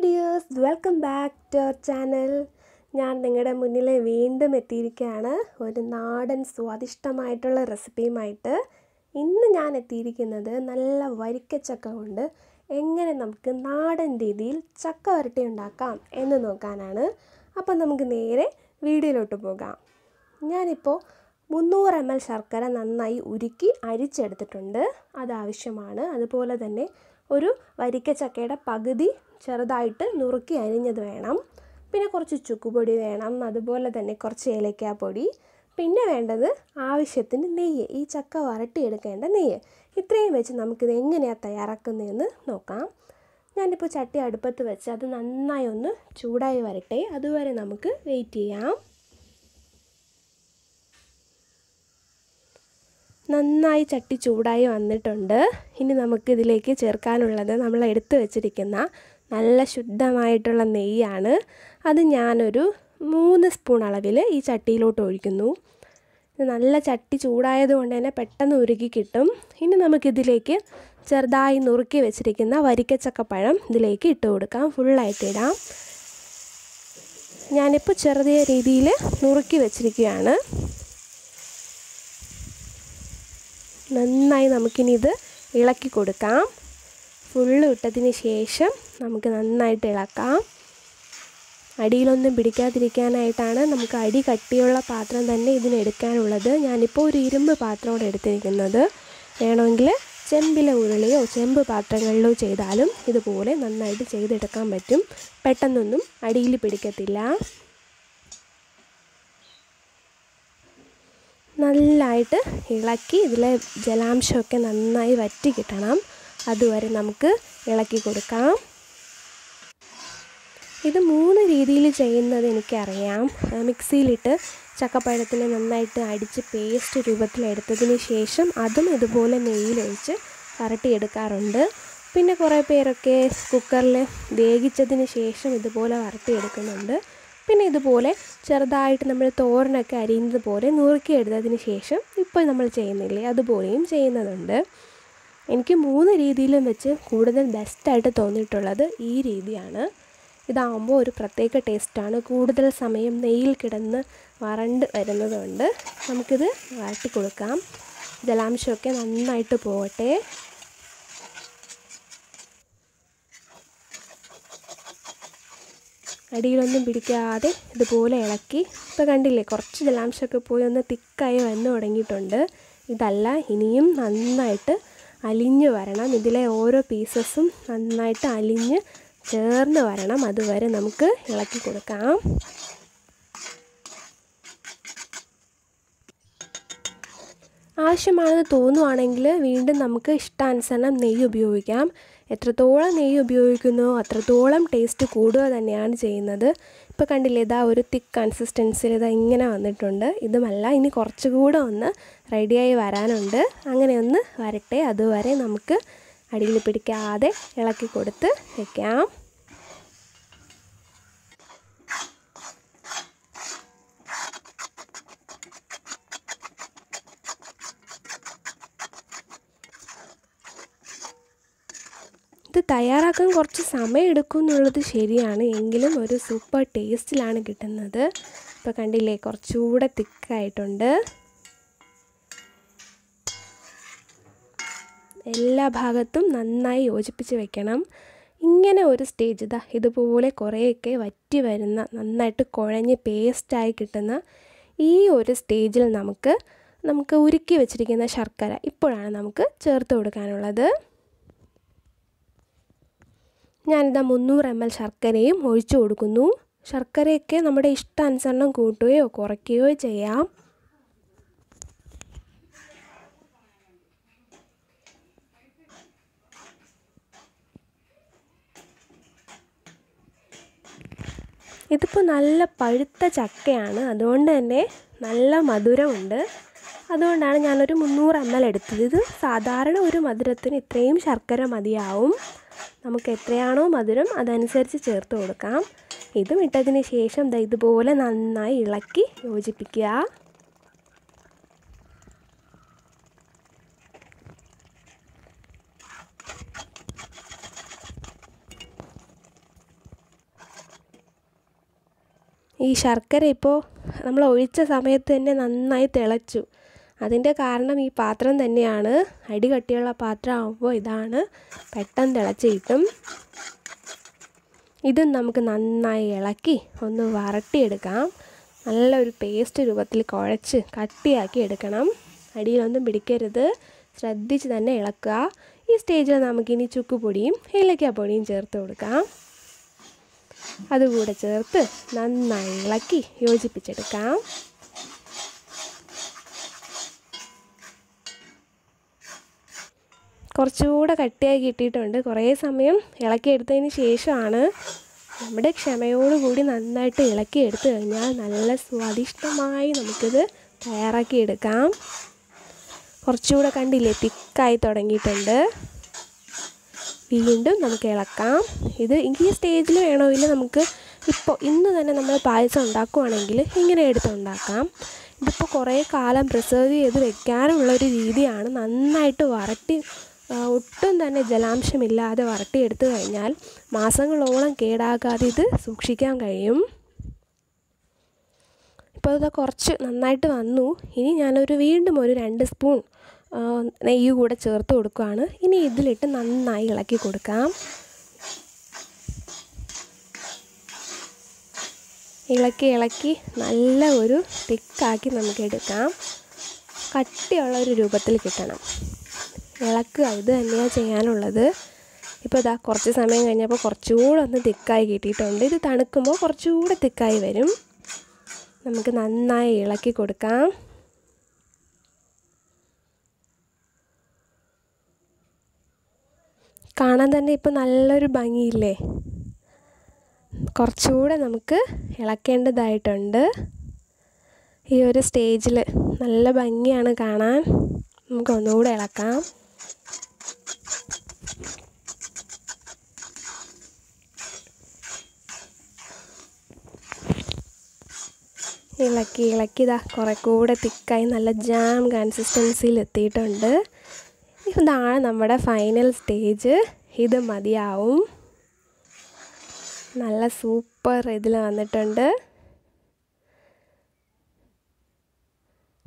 Hi dears, welcome back to our channel. I am going to show you a recipe. ചെറുതായിട്ട് നുറുക്കി അരിഞ്ഞത് വേണം പിന്നെ കുറച്ച് ചുക്കുപൊടി വേണം അതുപോലെ തന്നെ കുറച്ച് ഏലക്കാപ്പൊടി പിന്നെ വേണ്ടത് ആവശ്യത്തിന് നെയ്യ് ഈ ചക്ക വരട്ടി എടുക്കേണ്ട നെയ്യ് ഇത്രയും വെച്ച് നമുക്ക് ഇത് എങ്ങനെയാ തയ്യാറാക്കുന്നതെന്ന് നോക്കാം ഞാൻ ഇപ്പോൾ ചട്ടി അടുപ്പത്ത് വെച്ച് അത് നന്നായി ഒന്ന് ചൂടായി വരട്ടെ അതുവരെ നമുക്ക് വെയിറ്റ് ചെയ്യാം നന്നായി ചട്ടി ചൂടായി വന്നിട്ടുണ്ട് ഇനി നമുക്ക് ഇതിലേക്ക് ചേർക്കാനുള്ളത് നമ്മൾ എടുത്തു വെച്ചിരിക്കുന്ന നല്ല ശുദ്ധമായിട്ടുള്ള നെയ്യാണ് അത് ഞാൻ ഒരു 3 സ്പൂൺ അളവിൽ ഈ ചട്ടിയിലോട്ട് ഒഴിക്കുന്നു നല്ല ചട്ടി ചൂടായതുകൊണ്ട് തന്നെ പെട്ടെന്ന് ഉരുകി കിട്ടും ഇനി നമുക്ക് ഇതിലേക്ക് ചെറുതായി നുറുക്കി വെച്ചിരിക്കുന്ന വരിക്കച്ചക്കപ്പഴം ഇതിലേക്ക് ഇട്ട് കൊടുക്കാം ഫുൾ ആയിട്ട് ഇടാം ഞാൻ ഇപ്പോൾ ചെറിയ രീതിയിൽ നുറുക്കി വെച്ചിരിക്കുകയാണ് നന്നായി നമുക്കിനി ഇത് ഇളക്കി കൊടുക്കാം ഫുള്ള് ഇട്ടതിന് ശേഷം നമുക്ക് നന്നായിട്ട് ഇളക്കാം അടിയിലൊന്നും പിടിക്കാതിരിക്കാനായിട്ടാണ് നമുക്ക് അടി കട്ടിയുള്ള പാത്രം തന്നെ ഇതിനെടുക്കാനുള്ളത് ഞാനിപ്പോൾ ഒരു ഇരുമ്പ് പാത്രമാണ് എടുത്തിരിക്കുന്നത് വേണമെങ്കിൽ ചെമ്പിലെ ഉരുളിയോ ചെമ്പ് പാത്രങ്ങളിലോ ചെയ്താലും ഇതുപോലെ നന്നായിട്ട് ചെയ്തെടുക്കാൻ പറ്റും പെട്ടെന്നൊന്നും അടിയിൽ പിടിക്കത്തില്ല നല്ലതായിട്ട് ഇളക്കി ഇതിലെ ജലാംശമൊക്കെ നന്നായി വറ്റി കിട്ടണം അതുവരെ നമുക്ക് ഇളക്കി കൊടുക്കാം ഇത് 3 രീതിയിൽ ചെയ്യുന്നത് എനിക്കറിയാം മിക്സിയിലിട്ട് ചക്കപ്പഴത്തിനെ നന്നായിട്ട് അടിച്ച് പേസ്റ്റ് രൂപത്തിലെടുത്തതിന് ശേഷം അതും ഇതുപോലെ നെയ്യിലൊഴിച്ച് വരട്ടിയെടുക്കാറുണ്ട് പിന്നെ കുറേ പേരൊക്കെ കുക്കറിൽ വേവിച്ചതിന് ശേഷം ഇതുപോലെ വരട്ടിയെടുക്കുന്നുണ്ട് പിന്നെ ഇതുപോലെ ചെറുതായിട്ട് നമ്മൾ തോരനൊക്കെ അരിയുന്നത് പോലെ നുറുക്കിയെടുത്തതിന് ശേഷം ഇപ്പോൾ നമ്മൾ ചെയ്യുന്നില്ലേ അതുപോലെയും ചെയ്യുന്നുണ്ട് എനിക്ക് 3 രീതിയിലും വെച്ച് കൂടുതൽ ബെസ്റ്റായിട്ട് തോന്നിയിട്ടുള്ളത് ഈ രീതിയാണ് ഇതാകുമ്പോൾ ഒരു പ്രത്യേക ടേസ്റ്റാണ് കൂടുതൽ സമയം നെയ്യിൽ കിടന്ന് വരണ്ട് വരുന്നതുകൊണ്ട് നമുക്കിത് വരട്ടി കൊടുക്കാം ജലാംശമൊക്കെ നന്നായിട്ട് പോകട്ടെ അടിയിലൊന്നും പിടിക്കാതെ ഇതുപോലെ ഇളക്കി ഇപ്പോൾ കണ്ടില്ലേ കുറച്ച് ജലാംശമൊക്കെ പോയി ഒന്ന് തിക്കായി വന്ന് തുടങ്ങിയിട്ടുണ്ട് ഇതല്ല ഇനിയും നന്നായിട്ട് അലിഞ്ഞ് വരണം ഇതിലെ ഓരോ പീസസും നന്നായിട്ട് അലിഞ്ഞ് ചേർന്ന് വരണം അതുവരെ നമുക്ക് ഇളക്കി കൊടുക്കാം ആവശ്യമാണെന്ന് തോന്നുവാണെങ്കിൽ വീണ്ടും നമുക്ക് ഇഷ്ടാനുസരണം നെയ്യ് ഉപയോഗിക്കാം എത്രത്തോളം നെയ്യ് ഉപയോഗിക്കുന്നു അത്രത്തോളം ടേസ്റ്റ് കൂടുക തന്നെയാണ് ചെയ്യുന്നത് ഇപ്പോൾ കണ്ടില്ലേ ഇതാ ഒരു തിക്ക് കൺസിസ്റ്റൻസിയിൽ ഇതാ ഇങ്ങനെ വന്നിട്ടുണ്ട് ഇതുമല്ല ഇനി കുറച്ചുകൂടെ ഒന്ന് റെഡിയായി വരാനുണ്ട് അങ്ങനെ ഒന്ന് വരട്ടെ അതുവരെ നമുക്ക് അടിയിൽ പിടിക്കാതെ ഇളക്കി കൊടുത്ത് വയ്ക്കാം ഇത് തയ്യാറാക്കാൻ കുറച്ച് സമയം എടുക്കും എന്നുള്ളത് ശരിയാണ് എങ്കിലും ഒരു സൂപ്പർ ടേസ്റ്റിലാണ് കിട്ടുന്നത് ഇപ്പോൾ കണ്ടില്ലേ കുറച്ചുകൂടെ തിക്കായിട്ടുണ്ട് എല്ലാ ഭാഗത്തും നന്നായി യോജിപ്പിച്ച് വെക്കണം ഇങ്ങനെ ഒരു സ്റ്റേജ് ഇതാ ഇതുപോലെ കുറേയൊക്കെ വറ്റി വരുന്ന നന്നായിട്ട് കുഴഞ്ഞ് പേസ്റ്റായി കിട്ടുന്ന ഈ ഒരു സ്റ്റേജിൽ നമുക്ക് ഉരുക്കി വെച്ചിരിക്കുന്ന ശർക്കര ഇപ്പോഴാണ് നമുക്ക് ചേർത്ത് കൊടുക്കാനുള്ളത് ഞാനിതാ 300 ml ശർക്കരയും ഒഴിച്ചു കൊടുക്കുന്നു ശർക്കരയൊക്കെ നമ്മുടെ ഇഷ്ടാനുസരണം കൂട്ടുകയോ കുറയ്ക്കുകയോ ചെയ്യാം ഇതിപ്പോൾ നല്ല പഴുത്ത ചക്കയാണ് അതുകൊണ്ട് തന്നെ നല്ല മധുരമുണ്ട് അതുകൊണ്ടാണ് ഞാനൊരു 300 ml എടുത്തത് ഇത് സാധാരണ ഒരു മധുരത്തിന് ഇത്രയും ശർക്കര മതിയാവും നമുക്ക് എത്രയാണോ മധുരം അതനുസരിച്ച് ചേർത്ത് കൊടുക്കാം ഇതും ഇട്ടതിന് ശേഷം ഇതുപോലെ നന്നായി ഇളക്കി യോജിപ്പിക്കുക ഈ ശർക്കര ഇപ്പോൾ നമ്മൾ ഒഴിച്ച സമയത്ത് തന്നെ നന്നായി തിളച്ചു. അതിൻ്റെ കാരണം ഈ പാത്രം തന്നെയാണ്. അടി കട്ടിയുള്ള പാത്രം ആകുമ്പോൾ ഇതാണ് പെട്ടെന്ന് തിളച്ച് കിട്ടും. ഇതും നമുക്ക് നന്നായി ഇളക്കി ഒന്ന് വരട്ടിയെടുക്കാം. നല്ലൊരു പേസ്റ്റ് രൂപത്തിൽ കുഴച്ച് കട്ടിയാക്കി എടുക്കണം. അടിയിലൊന്നും പിടിക്കരുത്, ശ്രദ്ധിച്ച് തന്നെ ഇളക്കുക. ഈ സ്റ്റേജിൽ നമുക്കിനി ചുക്കുപൊടിയും ഏലക്കാപ്പൊടിയും ചേർത്ത് കൊടുക്കാം. അതുകൂടെ ചേർത്ത് നന്നായി ഇളക്കി യോജിപ്പിച്ചെടുക്കാം. കുറച്ചുകൂടെ കട്ടിയായി കിട്ടിയിട്ടുണ്ട്. കുറേ സമയം ഇളക്കിയെടുത്തതിന് ശേഷമാണ്. നമ്മുടെ ക്ഷമയോടുകൂടി നന്നായിട്ട് ഇളക്കിയെടുത്ത് കഴിഞ്ഞാൽ നല്ല സ്വാദിഷ്ടമായി നമുക്കിത് തയ്യാറാക്കിയെടുക്കാം. കുറച്ചുകൂടെ കണ്ടില്ലേ തിക്കായി തുടങ്ങിയിട്ടുണ്ട്. വീണ്ടും നമുക്ക് ഇളക്കാം. ഇത് ഈ സ്റ്റേജിൽ വേണമെങ്കിൽ നമുക്ക് ഇപ്പോൾ ഇന്ന് തന്നെ നമ്മൾ പായസം ഉണ്ടാക്കുകയാണെങ്കിൽ ഇങ്ങനെ എടുത്തുണ്ടാക്കാം. ഇതിപ്പോൾ കുറേ കാലം പ്രിസർവ് ചെയ്ത് വെക്കാനുള്ളൊരു രീതിയാണ്. നന്നായിട്ട് വരട്ടി ഒട്ടും തന്നെ ജലാംശമില്ലാതെ വരട്ടിയെടുത്ത് കഴിഞ്ഞാൽ മാസങ്ങളോളം കേടാകാതെ ഇത് സൂക്ഷിക്കാൻ കഴിയും. ഇപ്പോൾ ഇത് കുറച്ച് നന്നായിട്ട് വന്നു. ഇനി ഞാനൊരു വീണ്ടും 2 സ്പൂൺ നെയ്യ് കൂടെ ചേർത്ത് കൊടുക്കുകയാണ്. ഇനി ഇതിലിട്ട് നന്നായി ഇളക്കി കൊടുക്കാം. ഇളക്കി ഇളക്കി നല്ല ഒരു തിക്കാക്കി നമുക്ക് എടുക്കാം. കട്ടിയുള്ള ഒരു രൂപത്തിൽ കിട്ടണം. ഇളക്കുക ഇത് തന്നെയാണ് ചെയ്യാനുള്ളത്. ഇപ്പോൾ ഇതാ കുറച്ച് സമയം കഴിഞ്ഞപ്പോൾ കുറച്ചുകൂടെ ഒന്ന് തിക്കായി കിട്ടിയിട്ടുണ്ട്. ഇത് തണുക്കുമ്പോൾ കുറച്ചുകൂടെ തിക്കായി വരും. നമുക്ക് നന്നായി ഇളക്കി കൊടുക്കാം. കാണാൻ തന്നെ ഇപ്പോൾ നല്ലൊരു ഭംഗിയില്ലേ. കുറച്ചുകൂടെ നമുക്ക് ഇളക്കേണ്ടതായിട്ടുണ്ട്. ഈ ഒരു സ്റ്റേജിൽ നല്ല ഭംഗിയാണ് കാണാൻ. നമുക്ക് ഒന്നുകൂടെ ഇളക്കാം. ഇളക്കി ഇളക്കി ഇതാ കുറേ കൂടെ തിക്കായി നല്ല ജാം കൺസിസ്റ്റൻസിയിൽ എത്തിയിട്ടുണ്ട്. ഇതാണ് നമ്മുടെ ഫൈനൽ സ്റ്റേജ്. ഇത് മതിയാവും. നല്ല സൂപ്പർ ഇതിൽ വന്നിട്ടുണ്ട്.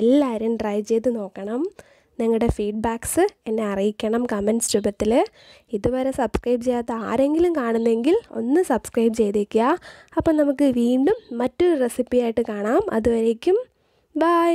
എല്ലാവരും ട്രൈ ചെയ്ത് നോക്കണം. നിങ്ങളുടെ ഫീഡ്ബാക്ക്സ് എന്നെ അറിയിക്കണം കമൻറ്റ്സ് രൂപത്തിൽ. ഇതുവരെ സബ്സ്ക്രൈബ് ചെയ്യാത്ത ആരെങ്കിലും കാണുന്നെങ്കിൽ ഒന്ന് സബ്സ്ക്രൈബ് ചെയ്തേക്കുക. അപ്പം നമുക്ക് വീണ്ടും മറ്റൊരു റെസിപ്പിയായിട്ട് കാണാം. അതുവരേക്കും ബൈ.